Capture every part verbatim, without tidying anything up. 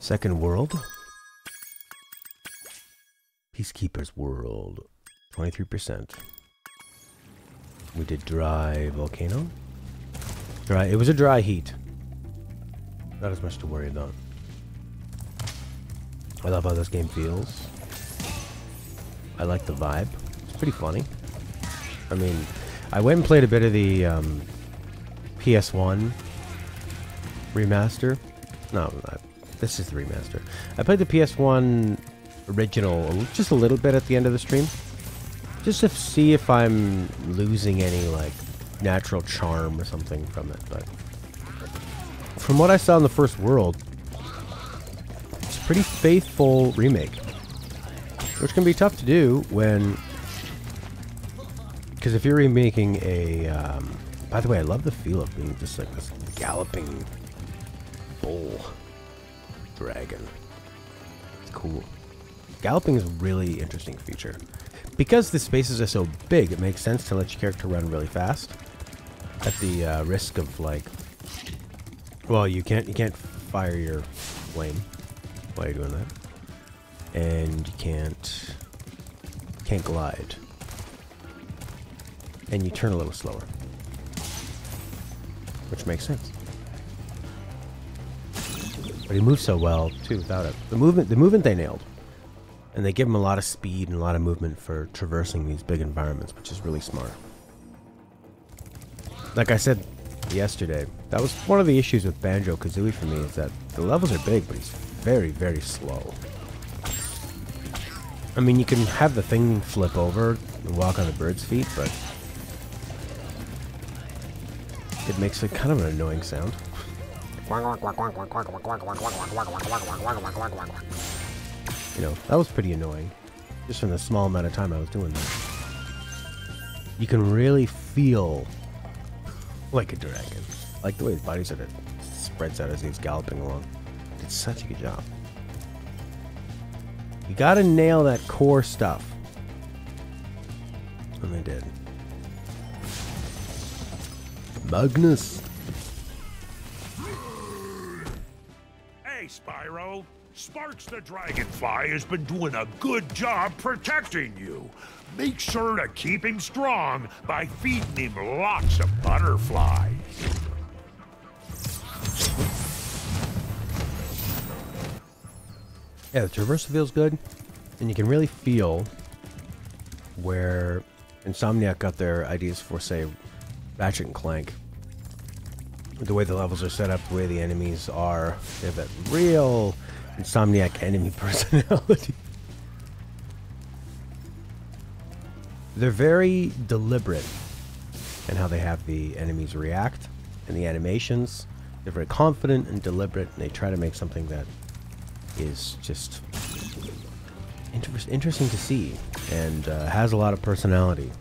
Second world. Peacekeepers world. twenty-three percent. We did dry volcano. Dry. It was a dry heat. Not as much to worry about. I love how this game feels. I like the vibe. It's pretty funny. I mean, I went and played a bit of the um, P S one remaster. No, not, this is the remaster. I played the P S one original just a little bit at the end of the stream. Just to see if I'm losing any, like, natural charm or something from it. But from what I saw in the first world, it's a pretty faithful remake. Which can be tough to do when... Because if you're remaking a... Um, by the way, I love the feel of being just like this galloping bull dragon. It's cool. Galloping is a really interesting feature. Because the spaces are so big, it makes sense to let your character run really fast. At the uh, risk of, like... Well, you can't, you can't fire your flame while you're doing that. And you can't... Can't glide. And you turn a little slower. Which makes sense. But he moves so well, too, without it. The movement, the movement they nailed. And they give him a lot of speed and a lot of movement for traversing these big environments, which is really smart. Like I said yesterday, that was one of the issues with Banjo-Kazooie for me, is that the levels are big, but he's very, very slow. I mean, you can have the thing flip over and walk on the bird's feet, but... It makes a kind of an annoying sound. You know, that was pretty annoying. Just from the small amount of time I was doing that. You can really feel like a dragon. Like the way his body sort of spreads out as he's galloping along. It's such a good job. You gotta nail that core stuff. And they did. Magnus! Hey, Spyro! Sparks the Dragonfly has been doing a good job protecting you. Make sure to keep him strong by feeding him lots of butterflies. Yeah, the traversal feels good, and you can really feel where Insomniac got their ideas for, say, Ratchet and Clank. The way the levels are set up, the way the enemies are, they have that real... Insomniac enemy personality. They're very deliberate in how they have the enemies react and the animations. They're very confident and deliberate, and they try to make something that is just inter interesting to see and uh, has a lot of personality.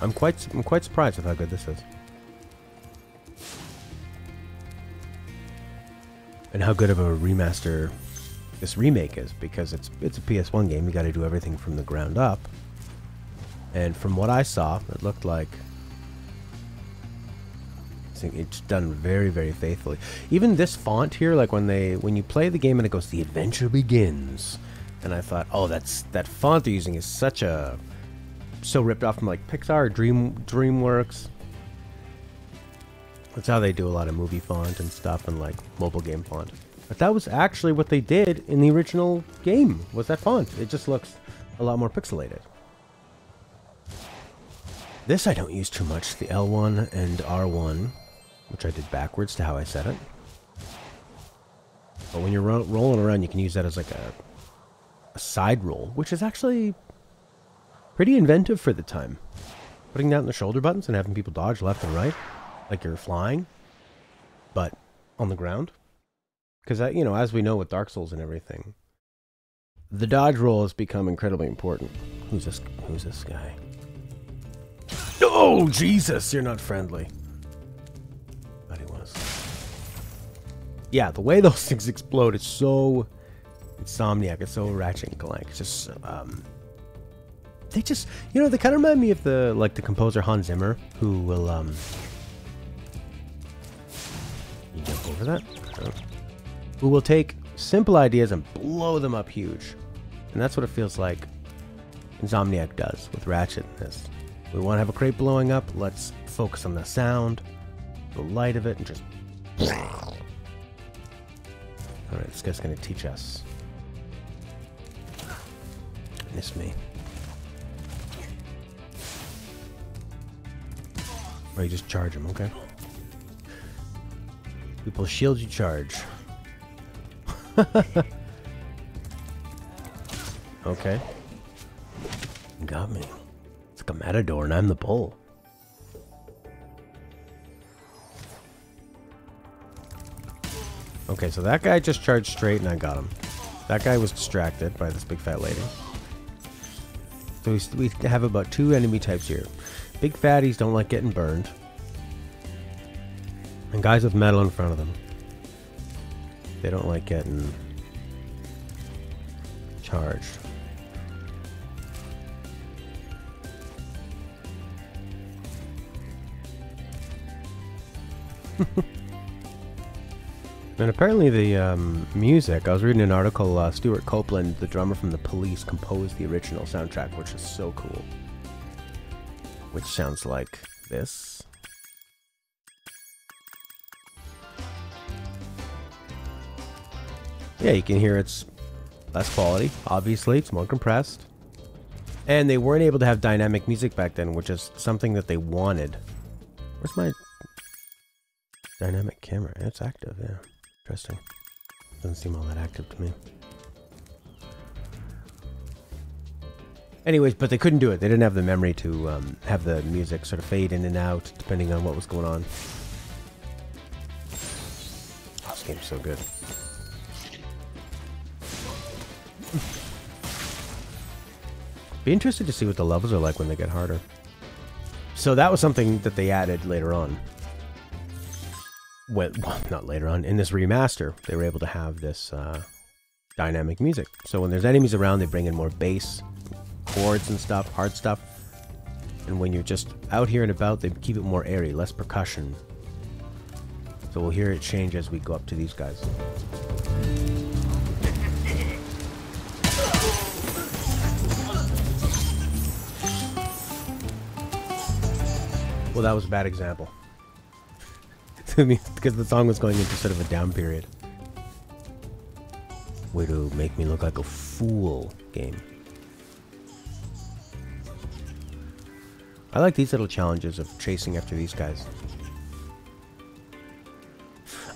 I'm quite I'm quite surprised with how good this is. And how good of a remaster this remake is, because it's it's a P S one game. You got to do everything from the ground up. And from what I saw, it looked like it's done very, very faithfully. Even this font here, like when they when you play the game and it goes, "The adventure begins," and I thought, "Oh, that's that font they're using is such a so ripped off from like Pixar, Dream DreamWorks." That's how they do a lot of movie font and stuff, and like mobile game font. But that was actually what they did in the original game, was that font. It just looks a lot more pixelated. This I don't use too much, the L one and R one, which I did backwards to how I said it. But when you're ro rolling around, you can use that as like a, a side roll, which is actually pretty inventive for the time. Putting that in the shoulder buttons and having people dodge left and right. Like you're flying, but on the ground. Because, you know, as we know with Dark Souls and everything, the dodge roll has become incredibly important. Who's this? Who's this guy? Oh, Jesus, you're not friendly. But he was. Yeah, the way those things explode is so Insomniac. It's so Ratchet and Clank. It's just, um... They just, you know, they kind of remind me of the, like, the composer Hans Zimmer, who will, um... Remember that? Oh. Who will take simple ideas and blow them up huge. And that's what it feels like Insomniac does with Ratchet and this. We want to have a crate blowing up, let's focus on the sound, the light of it, and just... Alright, this guy's going to teach us. Miss me. Or you just charge him, okay? People shield you charge. Okay. You got me. It's like a matador and I'm the bull. Okay, so that guy just charged straight and I got him. That guy was distracted by this big fat lady. So we have about two enemy types here. Big fatties don't like getting burned. And guys with metal in front of them. They don't like getting charged. And apparently the um, music, I was reading an article, uh, Stuart Copeland, the drummer from The Police, composed the original soundtrack, which is so cool. Which sounds like this. Yeah, you can hear it's less quality, obviously, it's more compressed. And they weren't able to have dynamic music back then, which is something that they wanted. Where's my dynamic camera? It's active, yeah. Interesting. Doesn't seem all that active to me. Anyways, but they couldn't do it. They didn't have the memory to um, have the music sort of fade in and out, depending on what was going on. Oh, this game's so good. Be interested to see what the levels are like when they get harder. So that was something that they added later on. Well, not later on. In this remaster, they were able to have this uh, dynamic music. So when there's enemies around, they bring in more bass, chords and stuff, hard stuff. And when you're just out here and about, they keep it more airy, less percussion. So we'll hear it change as we go up to these guys. Well, that was a bad example. Because the song was going into sort of a down period. Way to make me look like a fool, game. I like these little challenges of chasing after these guys.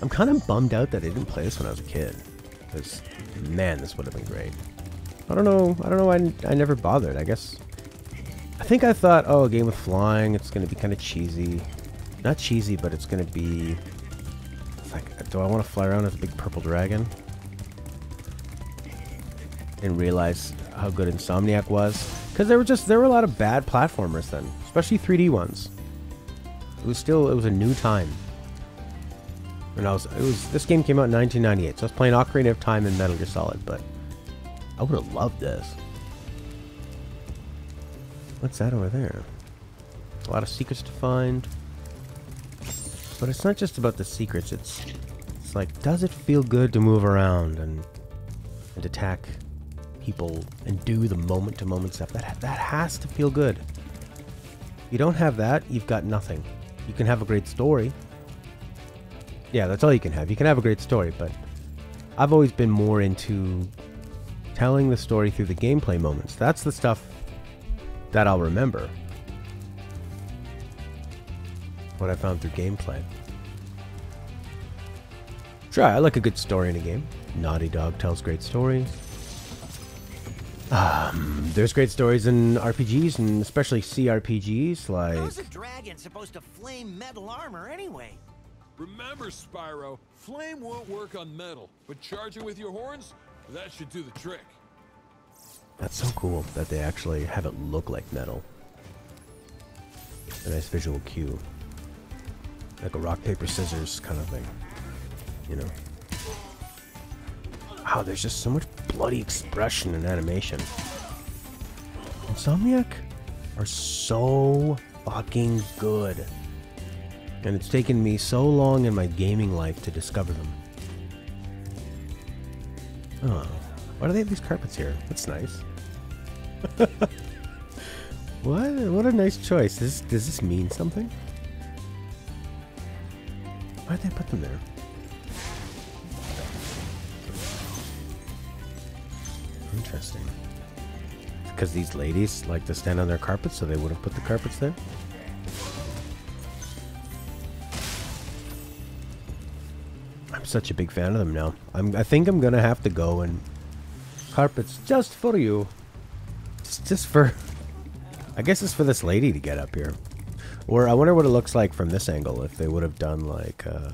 I'm kind of bummed out that I didn't play this when I was a kid. Because, man, this would have been great. I don't know. I don't know why I, I never bothered, I guess. I think I thought, oh, a game with flying, it's going to be kind of cheesy. Not cheesy, but it's going to be... Like, do I want to fly around as a big purple dragon? And realize how good Insomniac was? Because there were just there were a lot of bad platformers then. Especially three D ones. It was still... It was a new time. And I was... It was... This game came out in nineteen ninety-eight. So I was playing Ocarina of Time and Metal Gear Solid, but... I would have loved this. What's that over there? A lot of secrets to find. But it's not just about the secrets, it's it's like, does it feel good to move around and and attack people and do the moment-to-moment stuff? That, that has to feel good. You don't have that, you've got nothing. You can have a great story. Yeah, that's all you can have. You can have a great story, but I've always been more into telling the story through the gameplay moments. That's the stuff that I'll remember. What I found through gameplay. Sure, I like a good story in a game. Naughty Dog tells great stories. Um, there's great stories in R P Gs, and especially C R P Gs, like... How's a dragon supposed to flame metal armor anyway? Remember, Spyro, flame won't work on metal, but charging with your horns, that should do the trick. That's so cool that they actually have it look like metal. A nice visual cue. Like a rock, paper, scissors kind of thing. You know. Wow, there's just so much bloody expression and animation. Insomniac are so fucking good. and it's taken me so long in my gaming life to discover them. Oh, why do they have these carpets here? That's nice. What? What a nice choice. Does, does this mean something? Why'd they put them there? Interesting. Because these ladies like to stand on their carpets, so they would have put the carpets there? I'm such a big fan of them now. I'm, I think I'm gonna have to go and... carpets just for you. It's just for... I guess it's for this lady to get up here. Or I wonder what it looks like from this angle, if they would have done like... Uh,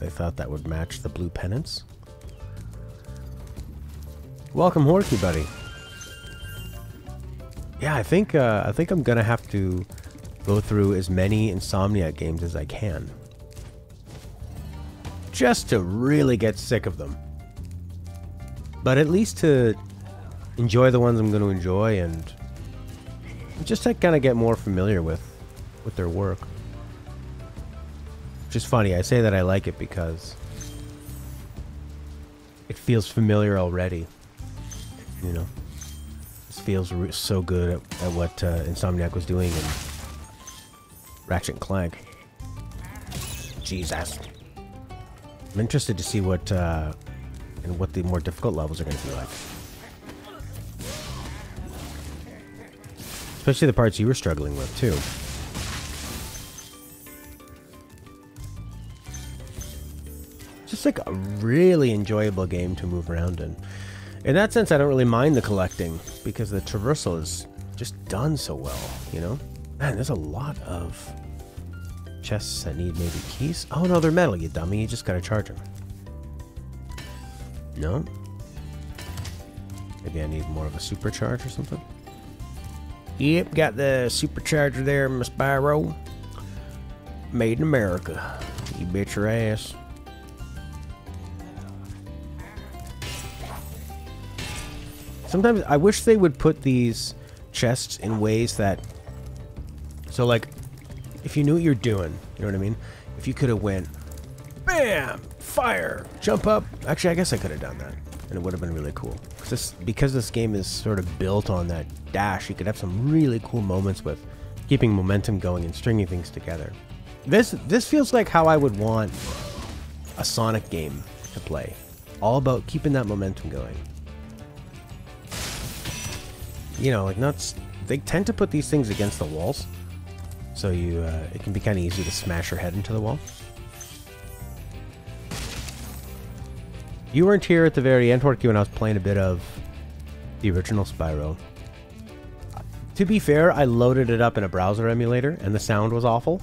they thought that would match the blue pennants. Welcome, Horky, buddy. Yeah, I think uh, I think I'm gonna have to go through as many Insomniac games as I can, just to really get sick of them. But at least to enjoy the ones I'm gonna enjoy, and just to kind of get more familiar with with their work. Which is funny. I say that I like it because it feels familiar already. You know, this feels so good at, at what uh, Insomniac was doing in Ratchet and Clank. Jesus. I'm interested to see what uh, and what the more difficult levels are going to be like. Especially the parts you were struggling with, too. Just like a really enjoyable game to move around in. In that sense, I don't really mind the collecting, because the traversal is just done so well, you know? Man, there's a lot of chests that need maybe keys. Oh no, they're metal, you dummy. You just gotta charge them. No? Maybe I need more of a supercharge or something? Yep, got the supercharger there, Miss Spyro. Made in America. You bet your ass. Sometimes I wish they would put these chests in ways that, so like, if you knew what you're doing, you know what I mean? If you could have went, bam, fire, jump up. Actually, I guess I could have done that, and it would have been really cool. This, because this game is sort of built on that dash, you could have some really cool moments with keeping momentum going and stringing things together. This, this feels like how I would want a Sonic game to play. All about keeping that momentum going. You know, like nuts, they tend to put these things against the walls, so you uh, it can be kind of easy to smash your head into the wall. You weren't here at the very end, Horky, when I was playing a bit of the original Spyro. To be fair, I loaded it up in a browser emulator, and the sound was awful,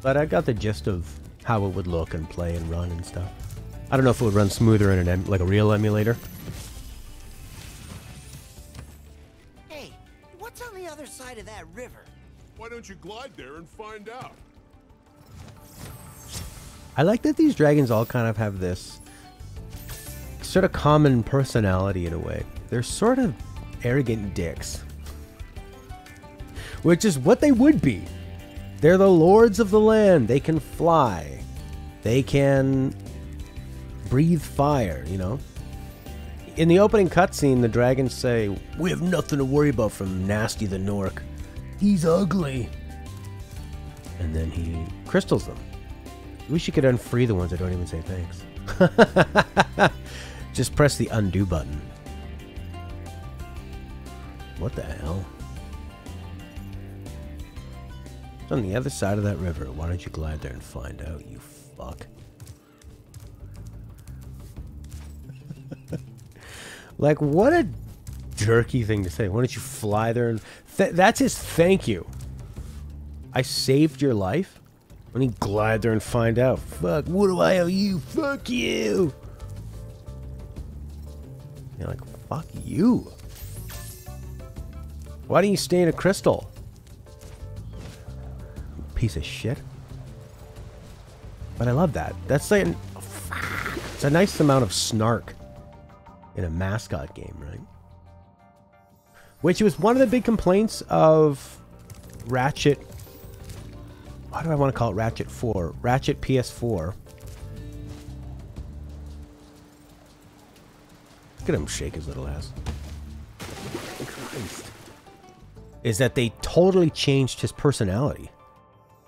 but I got the gist of how it would look and play and run and stuff. I don't know if it would run smoother in an em like a real emulator. You glide there and find out. I like that these dragons all kind of have this sort of common personality in a way. They're sort of arrogant dicks, which is what they would be. They're the lords of the land. They can fly. They can breathe fire, you know. In the opening cutscene, the dragons say, "We have nothing to worry about from Nasty the Nork. He's ugly." And then he crystals them. I wish you could unfree the ones that don't even say thanks. Just press the undo button. What the hell? It's on the other side of that river. Why don't you glide there and find out, you fuck? Like, what a jerky thing to say. Why don't you fly there and... Th that's his thank you. I saved your life? Let me glide there and find out. Fuck, what do I owe you? Fuck you! You're like, fuck you. Why don't you stay in a crystal? Piece of shit. But I love that. That's like... Oh, it's a nice amount of snark in a mascot game, right? Which was one of the big complaints of Ratchet. Why do I want to call it Ratchet four? Ratchet P S four. Look at him shake his little ass. Christ. Is that they totally changed his personality.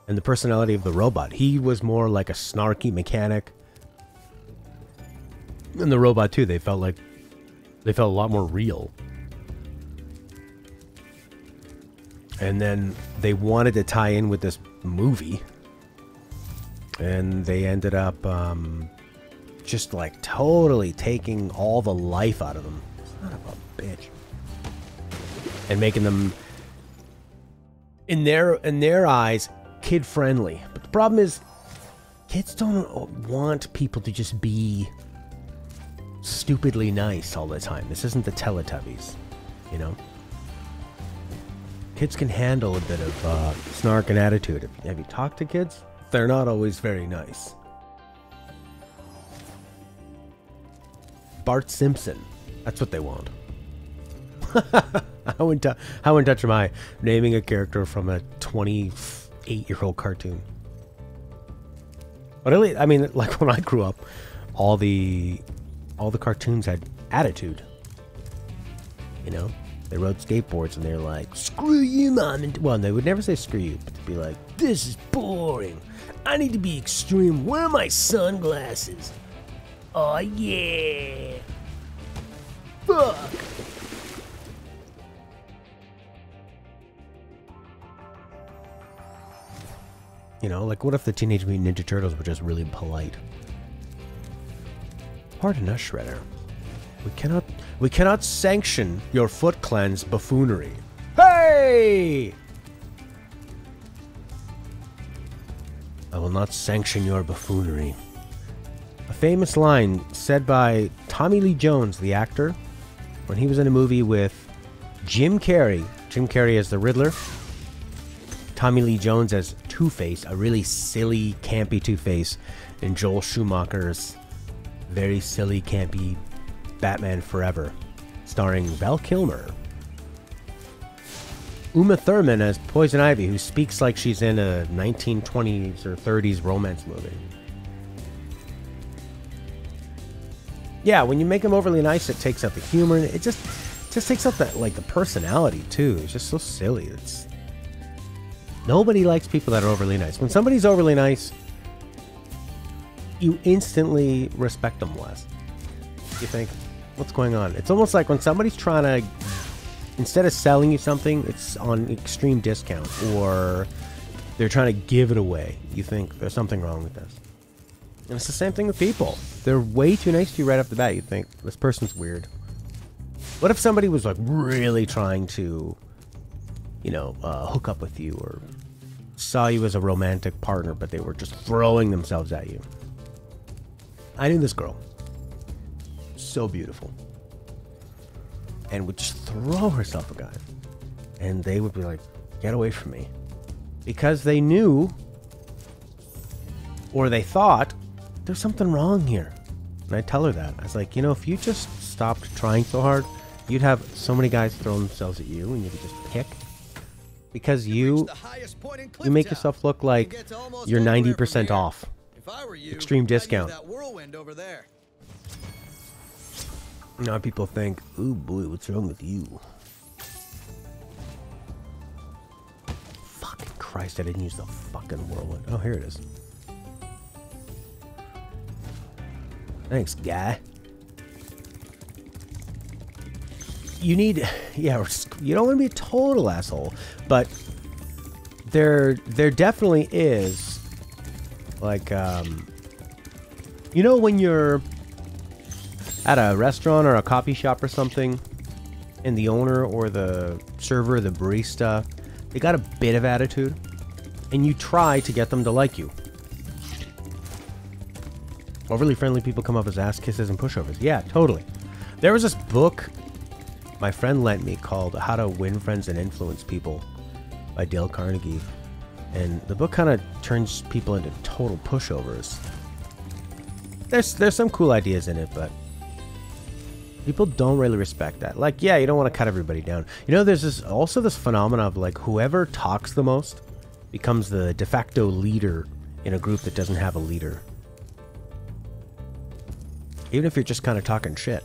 And the personality of the robot. He was more like a snarky mechanic. And the robot too, they felt like... They felt a lot more real. And then they wanted to tie in with this movie. And they ended up um, just like totally taking all the life out of them. Son of a bitch. And making them, in their, in their eyes, kid-friendly. But the problem is, kids don't want people to just be stupidly nice all the time. This isn't the Teletubbies, you know? Kids can handle a bit of uh, snark and attitude. Have you talked to kids? They're not always very nice. Bart Simpson. That's what they want. how, in how in touch am I? Naming a character from a twenty-eight-year-old cartoon. But really, I mean, like when I grew up, all the all the cartoons had attitude. You know? They rode skateboards and they're like, screw you, mom. And well, they would never say screw you, but they'd be like, this is boring. I need to be extreme. Where are my sunglasses? Oh, yeah. Fuck. You know, like, what if the Teenage Mutant Ninja Turtles were just really polite? Pardon us, Shredder. We cannot, we cannot sanction your Foot Clan's buffoonery. Hey! I will not sanction your buffoonery. A famous line said by Tommy Lee Jones, the actor, when he was in a movie with Jim Carrey. Jim Carrey as the Riddler. Tommy Lee Jones as Two-Face, a really silly, campy Two-Face. And Joel Schumacher's very silly, campy Batman Forever, starring Val Kilmer. Uma Thurman as Poison Ivy, who speaks like she's in a nineteen twenties or thirties romance movie. Yeah, when you make them overly nice, it takes out the humor. And it just, just takes out that like the personality too. It's just so silly. It's nobody likes people that are overly nice. When somebody's overly nice, you instantly respect them less. You think, what's going on? It's almost like when somebody's trying to, instead of selling you something, it's on extreme discount, or they're trying to give it away. You think there's something wrong with this. And it's the same thing with people. They're way too nice to you right off the bat. You think, this person's weird. What if somebody was like really trying to, you know, uh, hook up with you, or saw you as a romantic partner, but they were just throwing themselves at you? I knew this girl. So beautiful, and would just throw herself a guy, and they would be like, get away from me, because they knew, or they thought, there's something wrong here. And I tell her that, I was like, you know, if you just stopped trying so hard, you'd have so many guys throw themselves at you, and you could just pick, because you you make yourself look like you're ninety percent off. Extreme discount. Now people think, oh boy, what's wrong with you? Fucking Christ, I didn't use the fucking whirlwind. Oh, here it is. Thanks, guy. You need, yeah, you don't want to be a total asshole, but there, there definitely is, like, um, you know, when you're at a restaurant or a coffee shop or something, and the owner or the server or the barista, they got a bit of attitude, and you try to get them to like you. Overly friendly people come up as ass kisses and pushovers. Yeah, totally. There was this book my friend lent me called How to Win Friends and Influence People by Dale Carnegie, and the book kind of turns people into total pushovers. There's, there's some cool ideas in it, but people don't really respect that. Like, yeah, you don't want to cut everybody down. You know, there's this also this phenomenon of like whoever talks the most becomes the de facto leader in a group that doesn't have a leader. Even if you're just kind of talking shit.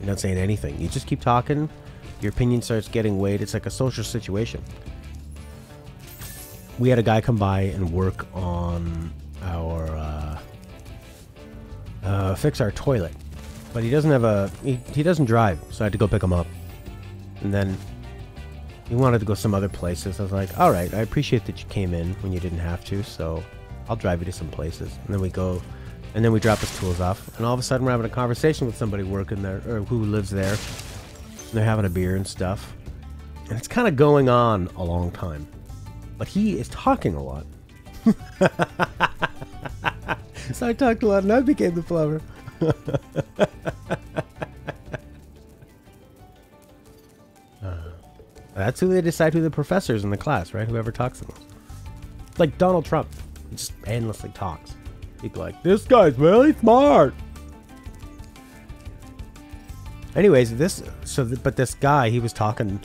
You're not saying anything. You just keep talking. Your opinion starts getting weighed. It's like a social situation. We had a guy come by and work on our, uh, uh, fix our toilet. But he doesn't have a, he, he doesn't drive, so I had to go pick him up. And then he wanted to go some other places. I was like, all right, I appreciate that you came in when you didn't have to, so I'll drive you to some places. And then we go, and then we drop his tools off. And all of a sudden we're having a conversation with somebody working there, or who lives there. And they're having a beer and stuff. And it's kind of going on a long time. But he is talking a lot. So I talked a lot and I became the plumber. uh, that's who they decide who the professor is in the class, right? Whoever talks the most. Like Donald Trump. He just endlessly talks. He'd be like, this guy's really smart. Anyways, this... so, th but this guy, he was talking...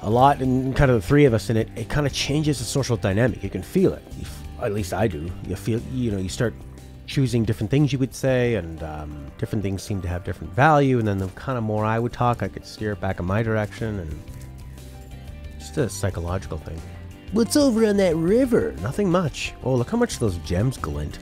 a lot, and kind of the three of us in it, it kind of changes the social dynamic. You can feel it. You f at least I do. You feel, you know, you start choosing different things you would say, and um, different things seem to have different value. And then the kind of more I would talk, I could steer it back in my direction, and just a psychological thing. What's over on that river? Nothing much. Oh, look how much those gems glint.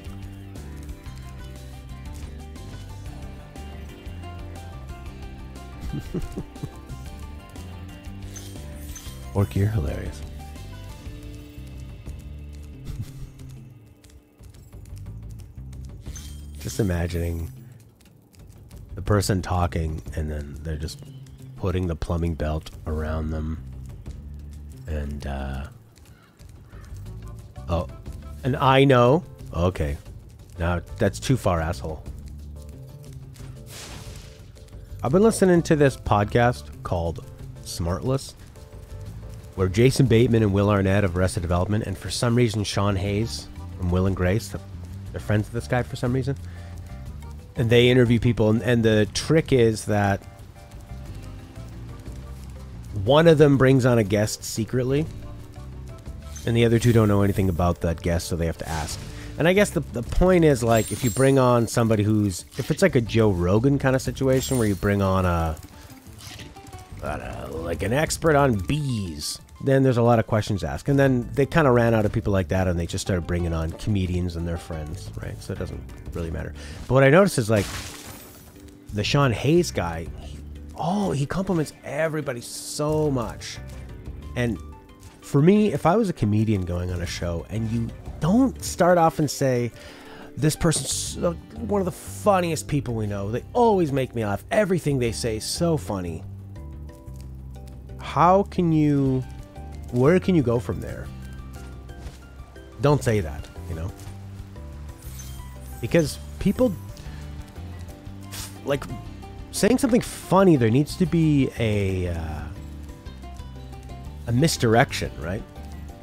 Orc, you're hilarious. Just imagining the person talking and then they're just putting the plumbing belt around them. And, uh... oh. And I know. Okay. Now, that's too far, asshole. I've been listening to this podcast called Smartless, where Jason Bateman and Will Arnett of Arrested Development, and for some reason Sean Hayes from Will and Grace, they're friends with this guy for some reason, and they interview people, and, and the trick is that one of them brings on a guest secretly, and the other two don't know anything about that guest, so they have to ask. And I guess the, the point is, like, if you bring on somebody who's, if it's like a Joe Rogan kind of situation, where you bring on a, I don't know, like an expert on bees, then there's a lot of questions asked. And then they kind of ran out of people like that, and they just started bringing on comedians and their friends, right? So it doesn't really matter. But what I noticed is, like, the Sean Hayes guy, he, oh, he compliments everybody so much. And for me, if I was a comedian going on a show, and you don't start off and say, this person's one of the funniest people we know, they always make me laugh, everything they say is so funny. How can you, where can you go from there? Don't say that, you know? Because people, like, saying something funny, there needs to be a, uh, a misdirection, right?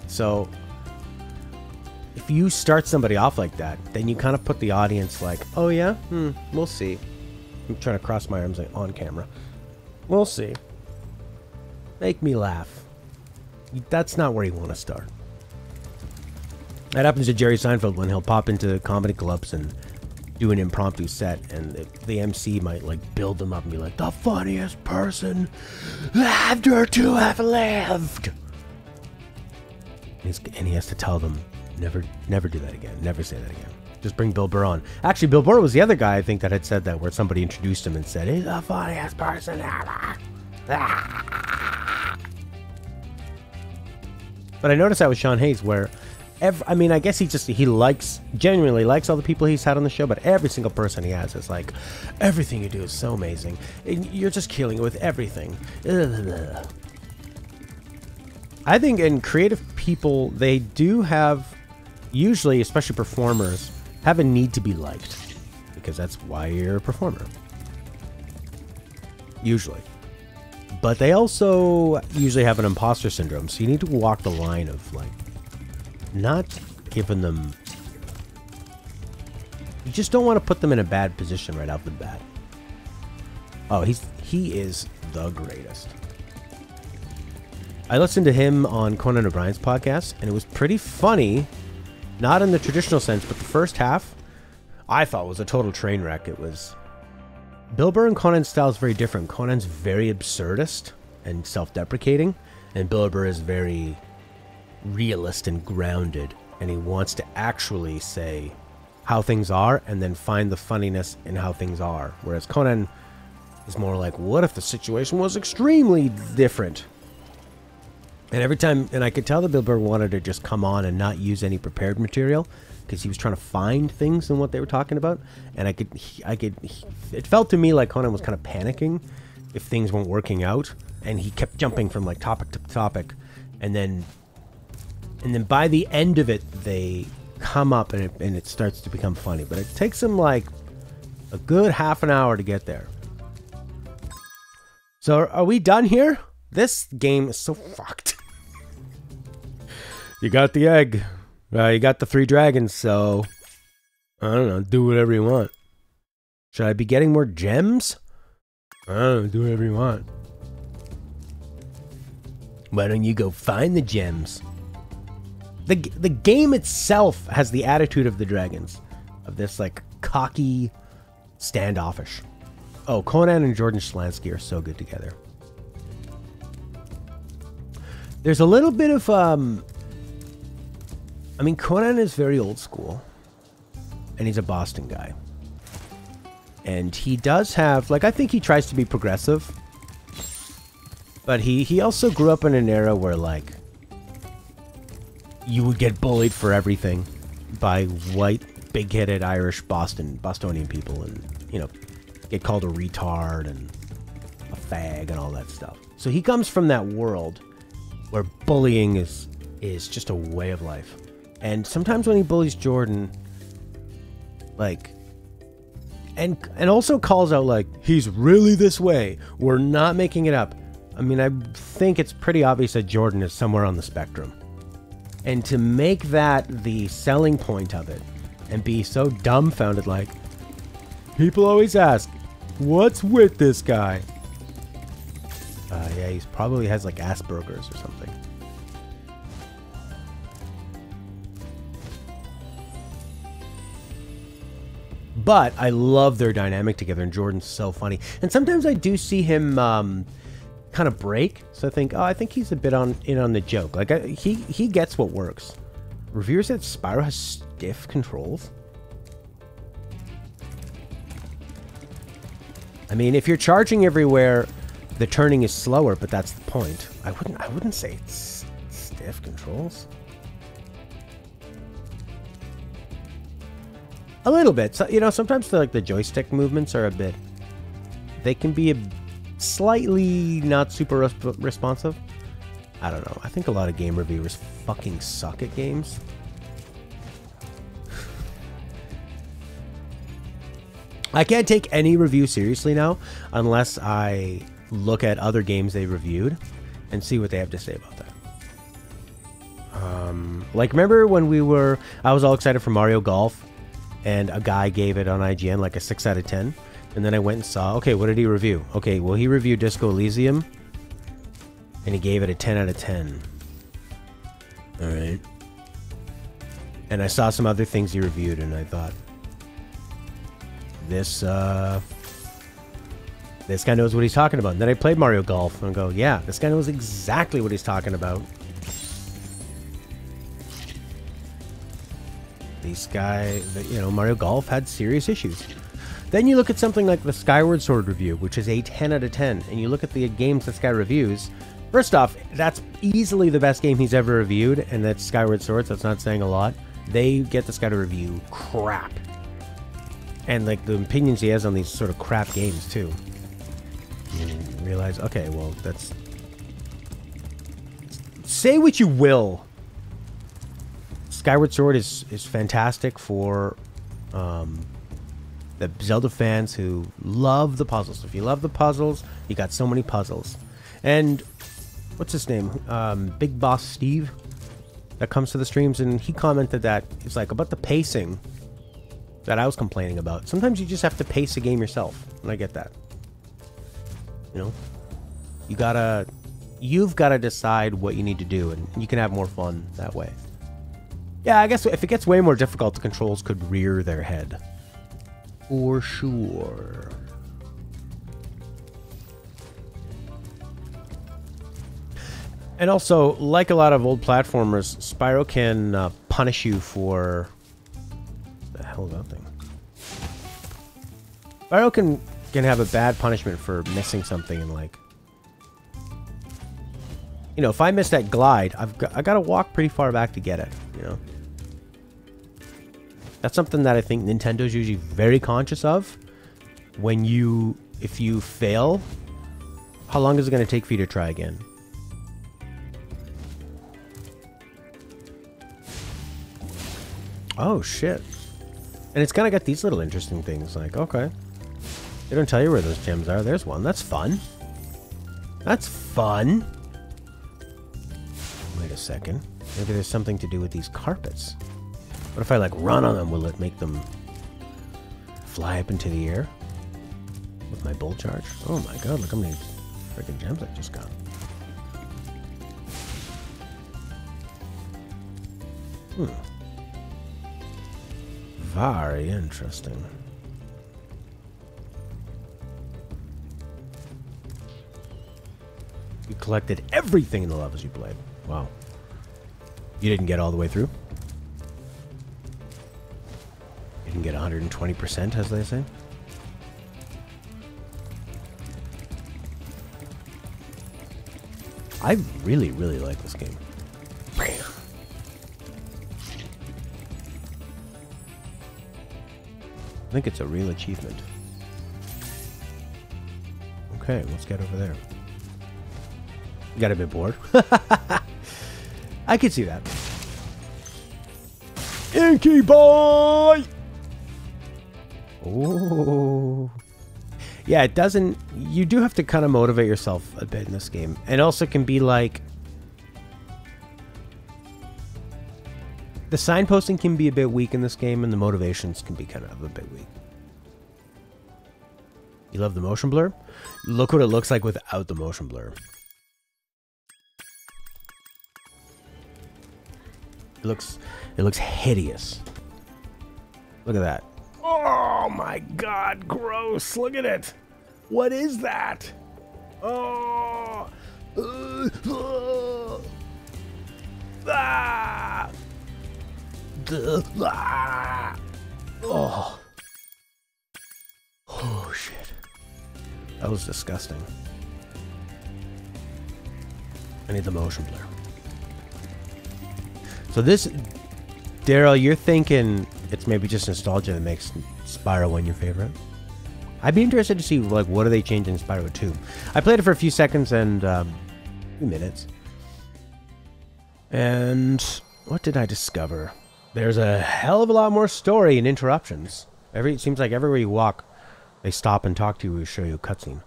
So, if you start somebody off like that, then you kind of put the audience like, oh yeah, hmm, we'll see. I'm trying to cross my arms on camera. We'll see. Make me laugh. That's not where you want to start. That happens to Jerry Seinfeld when he'll pop into comedy clubs and do an impromptu set, and the, the M C might, like, build them up and be like, the funniest person after to have lived. And he has to tell them, never, never do that again. Never say that again. Just bring Bill Burr on. Actually, Bill Burr was the other guy, I think, that had said that, where somebody introduced him and said, he's the funniest person ever. But I noticed that with Sean Hayes, where every, I mean, I guess he just he likes genuinely likes all the people he's had on the show, but every single person he has is like, everything you do is so amazing, and you're just killing it with everything. Ugh. I think in creative people, they do have, usually, especially performers, have a need to be liked, because that's why you're a performer, usually. But they also usually have an imposter syndrome, so you need to walk the line of, like, not giving them... You just don't want to put them in a bad position right off the bat. Oh, he's he is the greatest. I listened to him on Conan O'Brien's podcast, and it was pretty funny, not in the traditional sense, but the first half I thought was a total train wreck. It was... Bill Burr and Conan's style is very different. Conan's very absurdist and self-deprecating, and Bill Burr is very realist and grounded, and he wants to actually say how things are and then find the funniness in how things are. Whereas Conan is more like, what if the situation was extremely different? And every time, and I could tell that Bill Burr wanted to just come on and not use any prepared material, because he was trying to find things in what they were talking about. And I could, I could, it felt to me like Conan was kind of panicking if things weren't working out. And he kept jumping from like topic to topic. And then, and then by the end of it, they come up and it, and it starts to become funny. But it takes him like a good half an hour to get there. So are, are we done here? This game is so fucked. You got the egg. Uh, you got the three dragons, so... I don't know, do whatever you want. Should I be getting more gems? I don't know, do whatever you want. Why don't you go find the gems? The, the game itself has the attitude of the dragons. Of this, like, cocky... standoffish. Oh, Conan and Jordan Schlansky are so good together. There's a little bit of, um... I mean, Conan is very old school, and he's a Boston guy. And he does have, like, I think he tries to be progressive, but he, he also grew up in an era where, like, you would get bullied for everything by white, big-headed Irish Boston, Bostonian people, and, you know, get called a retard and a fag and all that stuff. So he comes from that world where bullying is, is just a way of life. And sometimes when he bullies Jordan, like, and and also calls out, like, he's really this way. We're not making it up. I mean, I think it's pretty obvious that Jordan is somewhere on the spectrum. And to make that the selling point of it and be so dumbfounded, like, people always ask, what's with this guy? Uh, yeah, he probably has, like, Asperger's or something. But I love their dynamic together, and Jordan's so funny. And sometimes I do see him um, kind of break, so I think, oh, I think he's a bit on in on the joke. Like, I, he he gets what works. Reviewers said Spyro has stiff controls. I mean, if you're charging everywhere, the turning is slower, but that's the point. I wouldn't I wouldn't say it's stiff controls. A little bit. So, you know, sometimes the, like, the joystick movements are a bit... They can be a slightly not super res responsive. I don't know. I think a lot of game reviewers fucking suck at games. I can't take any review seriously now unless I look at other games they reviewed and see what they have to say about that. Um, like, remember when we were... I was all excited for Mario Golf, and a guy gave it on I G N like a six out of ten. And then I went and saw, okay, what did he review? Okay, well, he reviewed Disco Elysium, and he gave it a ten out of ten. Alright. And I saw some other things he reviewed, and I thought, this, uh... this guy knows what he's talking about. And then I played Mario Golf, and I go, yeah, this guy knows exactly what he's talking about. This guy, you know, Mario Golf had serious issues. Then you look at something like the Skyward Sword review, which is a ten out of ten, and you look at the games this guy reviews. First off, that's easily the best game he's ever reviewed, and that's Skyward Sword, so it's not saying a lot. They get this guy to review crap. And, like, the opinions he has on these sort of crap games, too. You realize, okay, well, that's... Say what you will. Skyward Sword is, is fantastic for um, the Zelda fans who love the puzzles. If you love the puzzles, you got so many puzzles. And what's his name? Um, Big Boss Steve that comes to the streams, and he commented that it's like about the pacing that I was complaining about. Sometimes you just have to pace a game yourself, and I get that. You know? You gotta... you've got to decide what you need to do, and you can have more fun that way. Yeah, I guess if it gets way more difficult, the controls could rear their head. For sure. And also, like a lot of old platformers, Spyro can uh, punish you for... What the hell is that thing? Spyro can, can have a bad punishment for missing something and, like... You know, if I miss that glide, I've got, I gotta walk pretty far back to get it, you know? That's something that I think Nintendo's usually very conscious of. When you... If you fail, how long is it gonna take for you to try again? Oh, shit. And it's kind of got these little interesting things, like, okay. They don't tell you where those gems are. There's one. That's fun. That's fun. Wait a second. Maybe there's something to do with these carpets. What if I, like, run on them? Will it make them fly up into the air? With my bolt charge? Oh, my God. Look how many freaking gems I just got. Hmm. Very interesting. You collected everything in the levels you played. Wow. You didn't get all the way through? You didn't get one hundred twenty percent, as they say? I really, really like this game. Bam! I think it's a real achievement. Okay, let's get over there. You got a bit bored. I could see that. Inky boy! Oh. Yeah, it doesn't... You do have to kind of motivate yourself a bit in this game. And also can be like... The signposting can be a bit weak in this game, and the motivations can be kind of a bit weak. You love the motion blur? Look what it looks like without the motion blur. It looks, it looks hideous. Look at that. Oh my God, gross. Look at it. What is that? Oh. Uh, uh. Ah. Oh. Oh, shit. That was disgusting. I need the motion blur. So this... Daryl, you're thinking it's maybe just nostalgia that makes Spyro one your favorite? I'd be interested to see, like, what are they changing in Spyro two? I played it for a few seconds and, um... a few minutes. And... what did I discover? There's a hell of a lot more story and interruptions. Every, it seems like everywhere you walk, they stop and talk to you or show you a cutscene.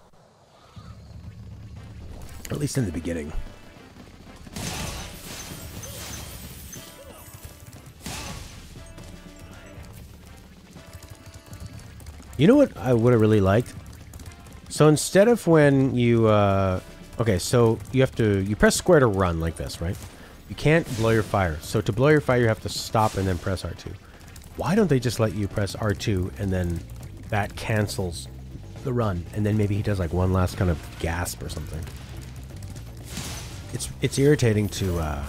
At least in the beginning. You know what I would have really liked? So instead of when you, uh... okay, so you have to... You press square to run like this, right? You can't blow your fire. So to blow your fire, you have to stop and then press R two. Why don't they just let you press R two and then that cancels the run? And then maybe he does like one last kind of gasp or something. It's it's irritating to, uh,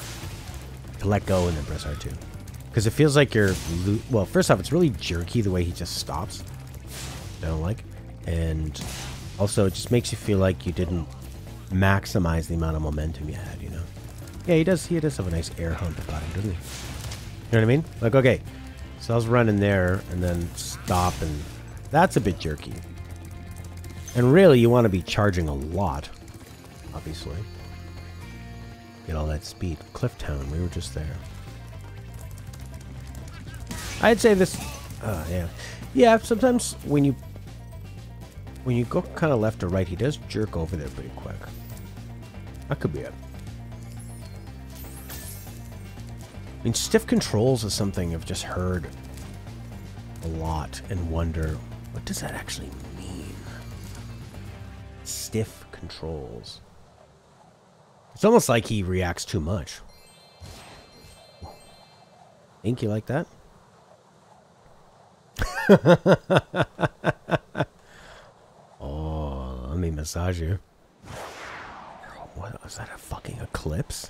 to let go and then press R two. Because it feels like you're... Lo well, first off, it's really jerky the way he just stops. I don't like. And also, it just makes you feel like you didn't maximize the amount of momentum you had, you know? Yeah, he does, he does have a nice air hump about him, doesn't he? You know what I mean? Like, okay, so I was running there and then stop, and that's a bit jerky. And really, you want to be charging a lot, obviously. Get all that speed. Clifftown, we were just there. I'd say this... Oh, yeah. Yeah, sometimes when you... When you go kind of left or right, he does jerk over there pretty quick. That could be it. I mean, stiff controls is something I've just heard a lot and wonder, what does that actually mean? Stiff controls. It's almost like he reacts too much. Think you like that? Oh, let me massage you. What was that? A fucking eclipse?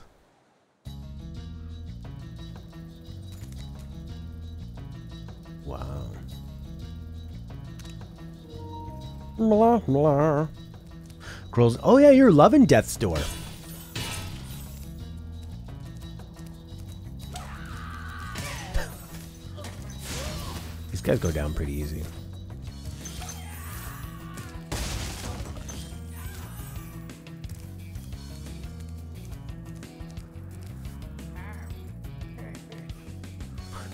Wow. Blah blah. Girls. Oh yeah, you're loving Death's Door. These guys go down pretty easy.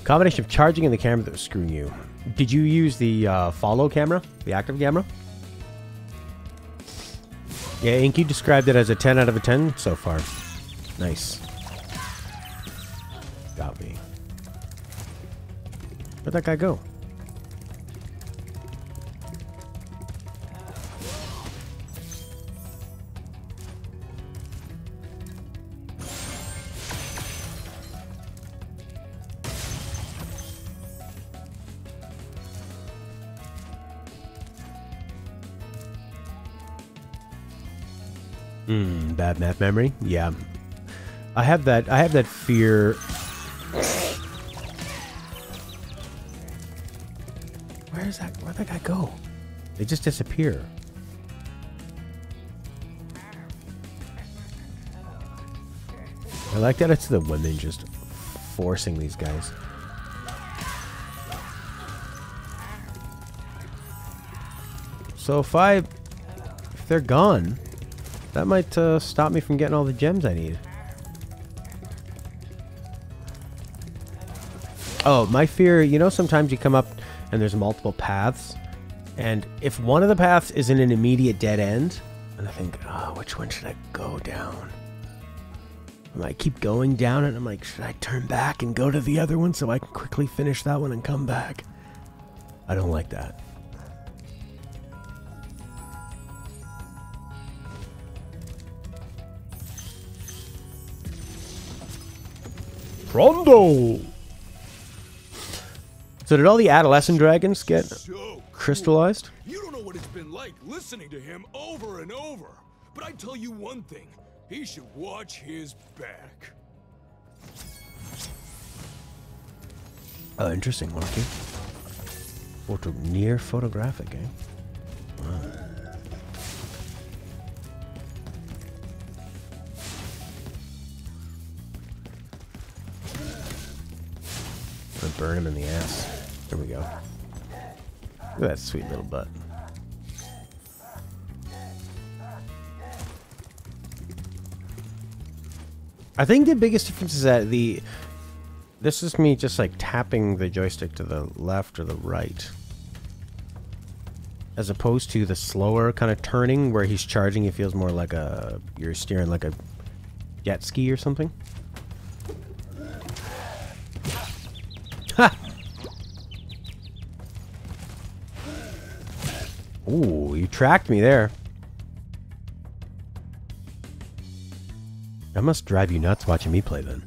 Combination of charging and the camera that was screwing you. Did you use the uh, follow camera? The active camera? Yeah, Inky described it as a ten out of a ten so far. Nice. Got me. Where'd that guy go? Hmm, bad math memory. Yeah, I have that. I have that fear. Where is that? Where'd that guy go? They just disappear. I like that it's the women just forcing these guys. So if I, if they're gone. That might uh, stop me from getting all the gems I need. Oh, my fear, you know sometimes you come up and there's multiple paths, and if one of the paths isn't an immediate dead end, and I think, oh, which one should I go down? And I keep going down and I'm like, should I turn back and go to the other one so I can quickly finish that one and come back? I don't like that. Rondo. So did all the adolescent dragons get so cool. crystallized? You don't know what it's been like listening to him over and over. But I tell you one thing, he should watch his back. Oh, interesting, Marky. Photo near photographic, eh? Wow. Burn him in the ass. There we go. Look at that sweet little butt. I think the biggest difference is that the... This is me just like tapping the joystick to the left or the right. As opposed to the slower kind of turning where he's charging, it feels more like a... You're steering like a jet ski or something. Ha! Ooh, you tracked me there. That must drive you nuts watching me play then.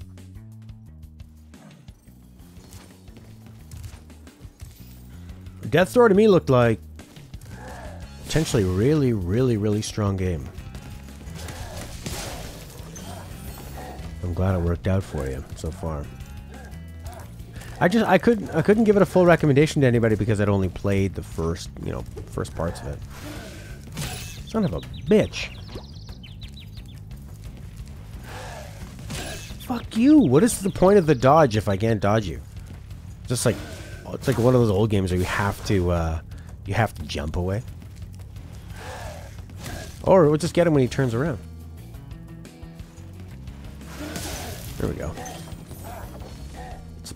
Death's Door to me looked like potentially really, really, really strong game. I'm glad it worked out for you so far. I just I couldn't I couldn't give it a full recommendation to anybody because I'd only played the first you know first parts of it. Son of a bitch! Fuck you! What is the point of the dodge if I can't dodge you? Just like it's like one of those old games where you have to uh, you have to jump away, or we'll just get him when he turns around. There we go.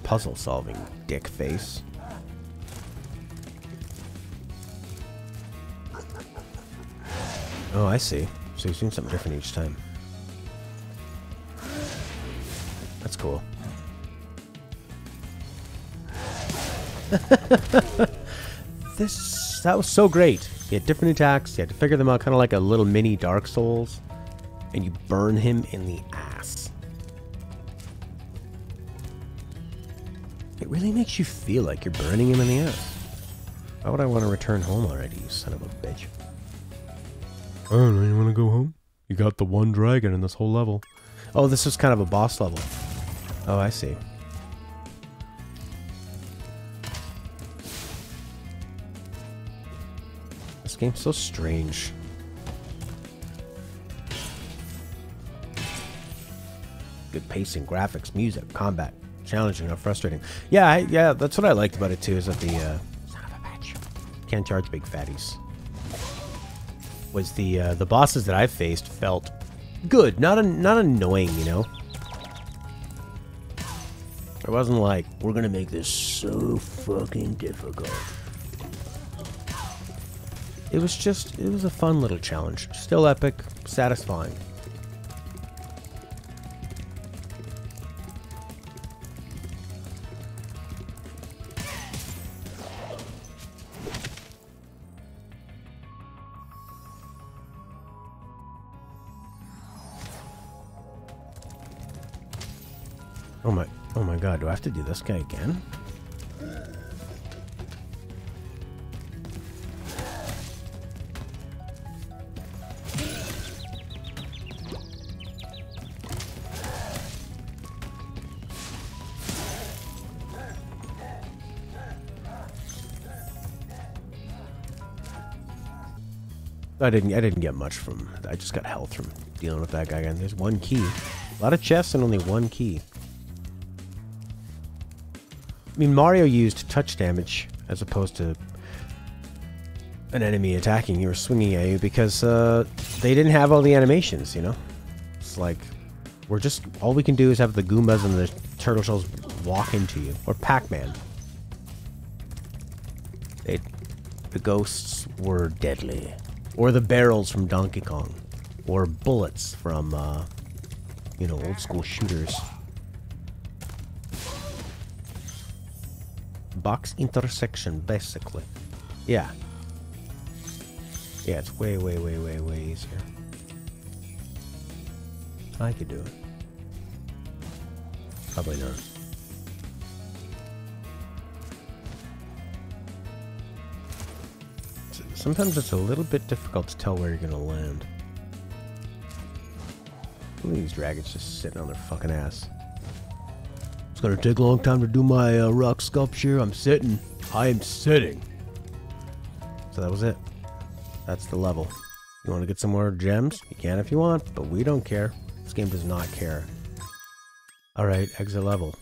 Puzzle solving, dick face. Oh, I see. So he's doing something different each time. That's cool. This that was so great. You had different attacks. You had to figure them out, kind of like a little mini Dark Souls. and you burn him in the ass. It really makes you feel like you're burning him in the ass. Why would I want to return home already, you son of a bitch? I don't know, you want to go home? You got the one dragon in this whole level. Oh, this is kind of a boss level. Oh, I see. This game's so strange. Good pacing, graphics, music, combat. Challenging, not frustrating. Yeah, I, yeah, that's what I liked about it too, is that the, uh... son of a bitch. Can't charge big fatties. Was the, uh, the bosses that I faced felt good. Not, a, not annoying, you know? It wasn't like, we're gonna make this so fucking difficult. It was just, it was a fun little challenge. Still epic, satisfying. Oh my, oh my god, do I have to do this guy again? I didn't, I didn't get much from, I just got health from dealing with that guy again. There's one key. A lot of chests and only one key. I mean, Mario used touch damage as opposed to an enemy attacking you or swinging at you because uh, they didn't have all the animations, you know? It's like, we're just, all we can do is have the Goombas and the turtle shells walk into you. Or Pac-Man. They, the ghosts were deadly. Or the barrels from Donkey Kong. Or bullets from, uh, you know, old school shooters. Box intersection, basically. Yeah. Yeah, it's way, way, way, way, way easier. I could do it. Probably not. Sometimes it's a little bit difficult to tell where you're gonna land. Look at these dragons just sitting on their fucking ass. It's gonna take a long time to do my uh, rock sculpture. I'm sitting. I am sitting. So that was it. That's the level. You want to get some more gems? You can if you want, but we don't care. This game does not care. Alright, exit level.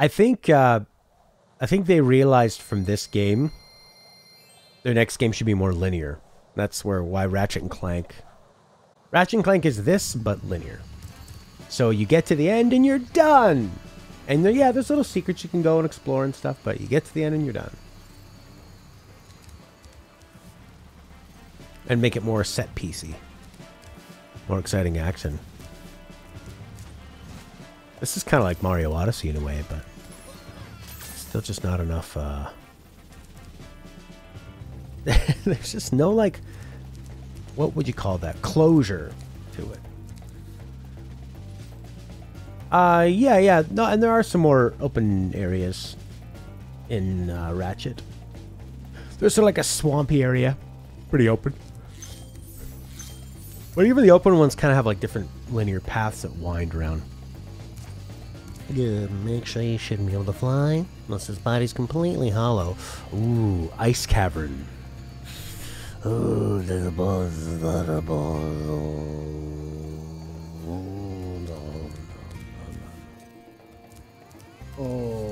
I think, uh, I think they realized from this game, their next game should be more linear. That's where, why Ratchet and Clank... Ratchet and Clank is this, but linear. So you get to the end and you're done! And there, yeah, there's little secrets you can go and explore and stuff, but you get to the end and you're done. And make it more set-piecey. More exciting action. This is kind of like Mario Odyssey in a way, but... still just not enough, uh... there's just no, like... what would you call that? Closure to it. Uh, yeah, yeah. No, and there are some more open areas in uh, Ratchet. There's sort of like a swampy area. Pretty open. But even the open ones kind of have like different linear paths that wind around. Yeah, make sure you shouldn't be able to fly unless his body's completely hollow. Ooh, ice cavern. Oh, there's a boss, there's a boss. Oh, no, no, no. Oh.